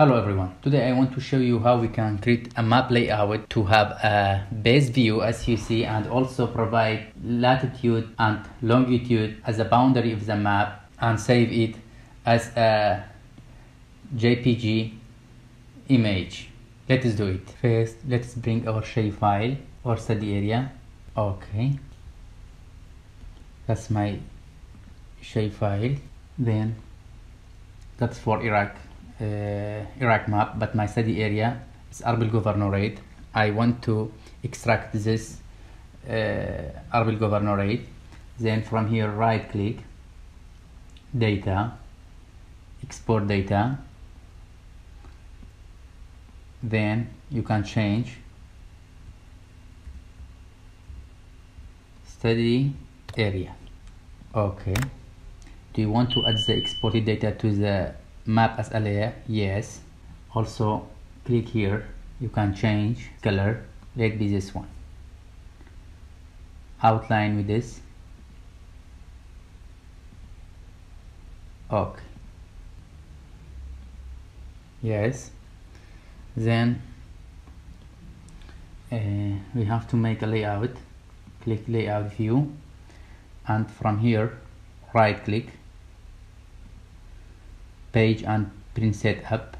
Hello everyone, today I want to show you how we can create a map layout to have a base view as you see, and also provide latitude and longitude as a boundary of the map and save it as a JPG image. Let us do it. First, let's bring our shapefile or study area. Okay, that's my shapefile. Then that's for Iraq. Iraq map, but my study area is Erbil Governorate. I want to extract this Erbil Governorate. Then from here, right click, data, export data. Then you can change study area. Okay, do you want to add the exported data to the map as a layer? Yes. Also click here, you can change color. Let be this one, outline with this. Okay, yes. Then we have to make a layout. Click layout view, and from here right click, page and print setup.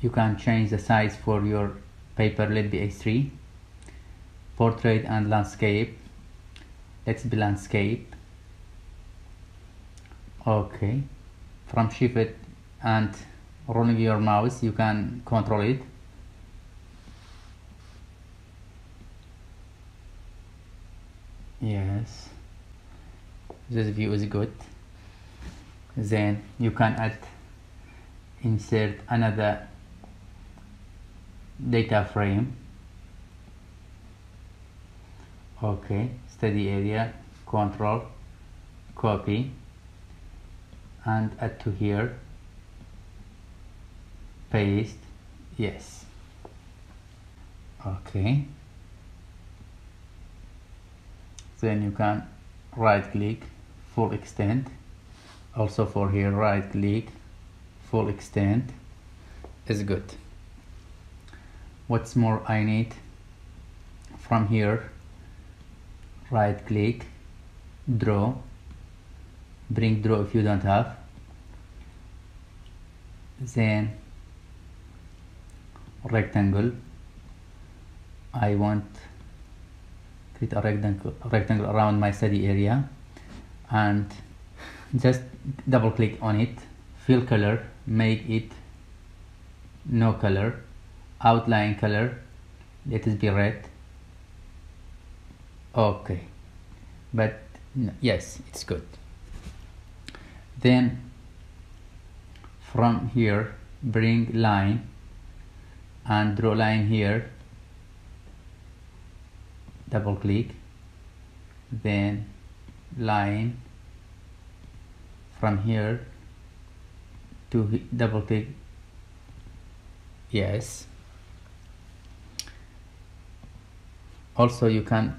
You can change the size for your paper. Let be A3, portrait and landscape. Let's be landscape. Okay, from shift and rolling your mouse you can control it. Yes, this view is good. Then you can insert another data frame. Okay, study area, control, copy, and add to here, paste. Yes. Okay, then you can right click, full extent. Also for here, right click, full extent is good. What's more I need? From here, right click, draw, bring draw if you don't have. Then rectangle, I want create a rectangle around my study area, and just double click on it, fill color, make it no color, outline color, let it be red. Okay, but yes, it's good. Then from here bring line and draw line here, double click, then line. From here to double click, yes. Also you can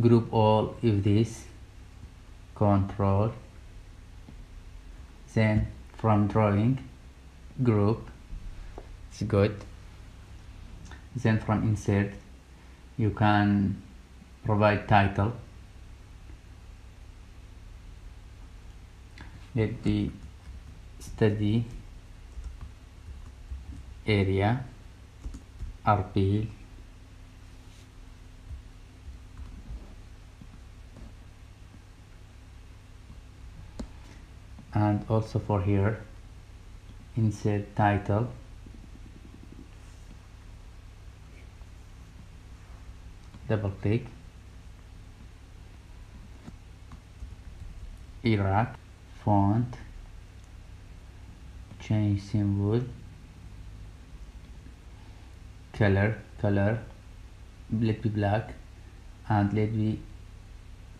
group all of this, control. Then from drawing, group, it's good. Then from insert, you can provide title. Let the study area Erbil and also for here insert title. Double click, Iraq. Font, change symbol, color, let be black, and let be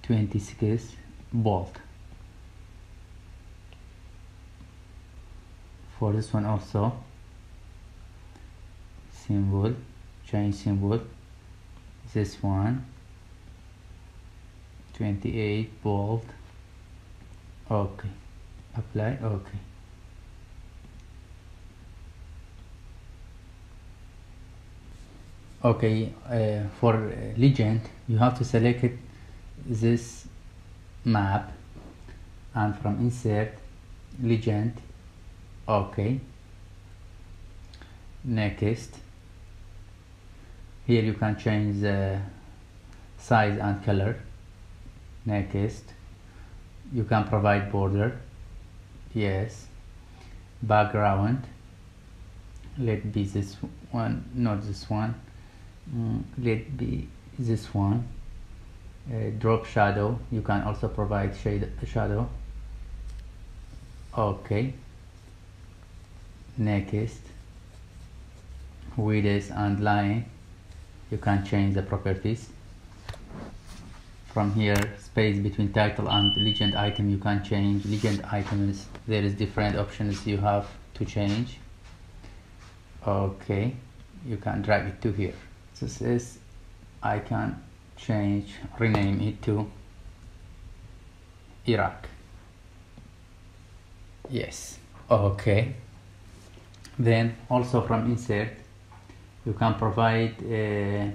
26 bold. For this one also, symbol, change symbol, this one, 28 bold. Okay, apply. Okay, Okay, for legend you have to select this map and from insert legend. Okay, next, here you can change the size and color. Next, you can provide border, yes, background, let be this one, not this one, let be this one, drop shadow, you can also provide shadow. Okay, next, width and line, you can change the properties. From here, space between title and legend item, you can change legend items. There is different options you have to change. Okay, you can drag it to here. This is, I can change, rename it to Iraq. Yes, okay. Then also from insert, you can provide a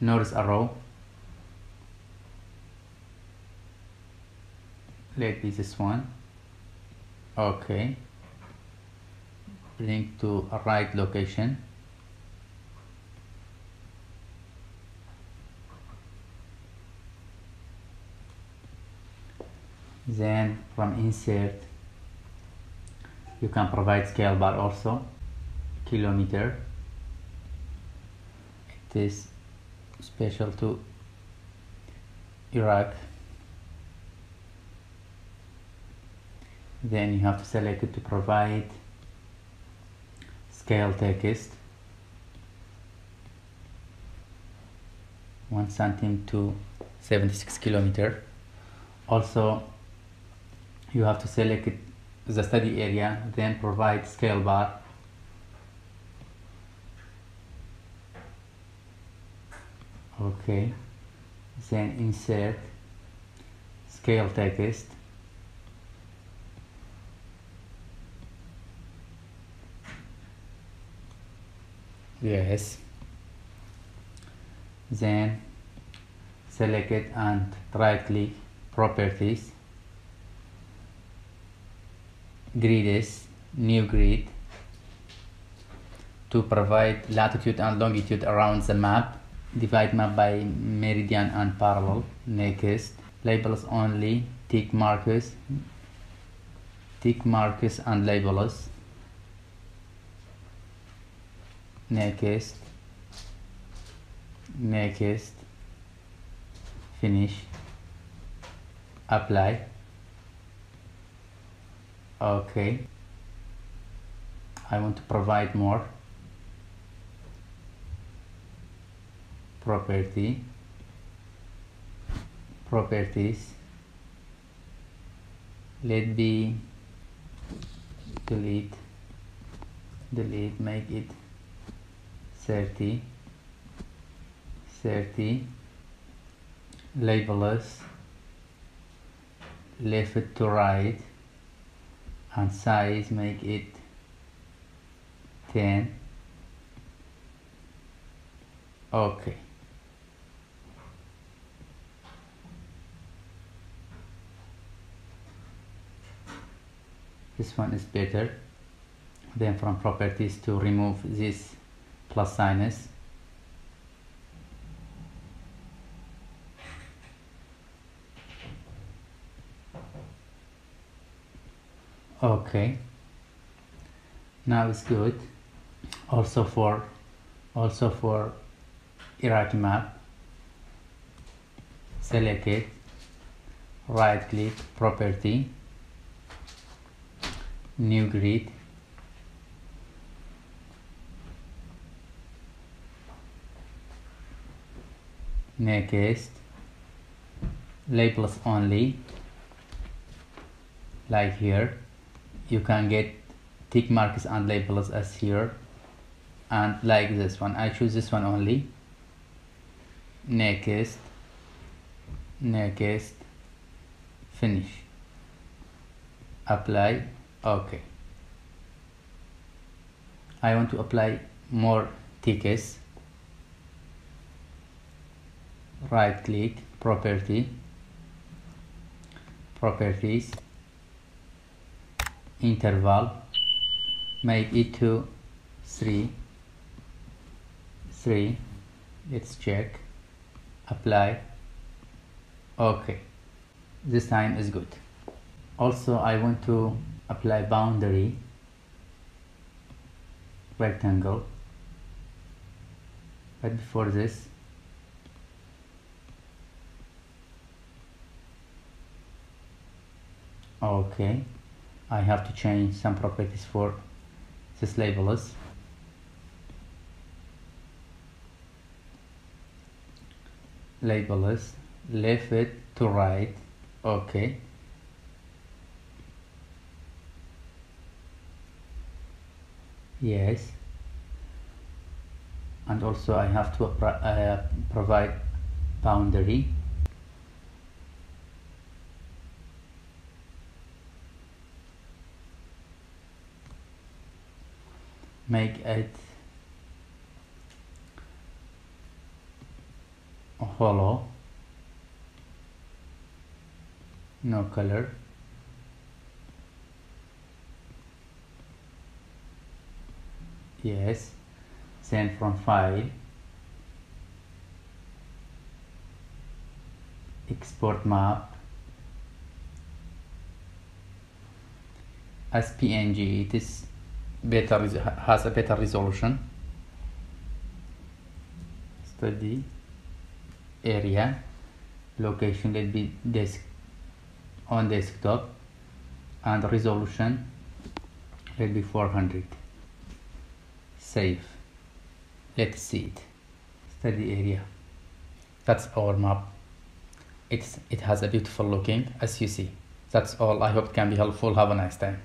north arrow, let me this one. Okay, bring to a right location. Then from insert you can provide scale bar also, kilometer, it is special to Iraq. Then you have to select it to provide scale text, 1 cm to 76 km. Also you have to select the study area, then provide scale bar. Okay, then insert scale text, yes, then select it and right click, properties, grids, new grid, to provide latitude and longitude around the map. Divide map by meridian and parallel. Next, labels only, tick markers and labels. Next, finish, apply. Okay, I want to provide more. Properties, let be delete, make it 30, labels, left to right, and size make it 10. Okay, this one is better. Then from properties to remove this plus signs. Okay, now it's good. Also for Iraq map, select it, right click, property, new grid, next, labels only, like here. You can get tick marks and labels as here, and like this one, I choose this one only. Next, finish, apply. Okay, I want to apply more thickest. Right click, properties, interval, make it to 3, 3, let's check, apply, okay, this time is good. Also I want to apply boundary rectangle, but before this okay, I have to change some properties for this labels. Left it to right, okay. Yes, and also I have to provide boundary. Make it hollow, no color, yes, send from file, export map as PNG. It is better, has a better resolution. Study area, location will be on desktop, and resolution will be 400. Save. Let's see it. Study area. That's our map. It has a beautiful looking, as you see. That's all. I hope it can be helpful. Have a nice time.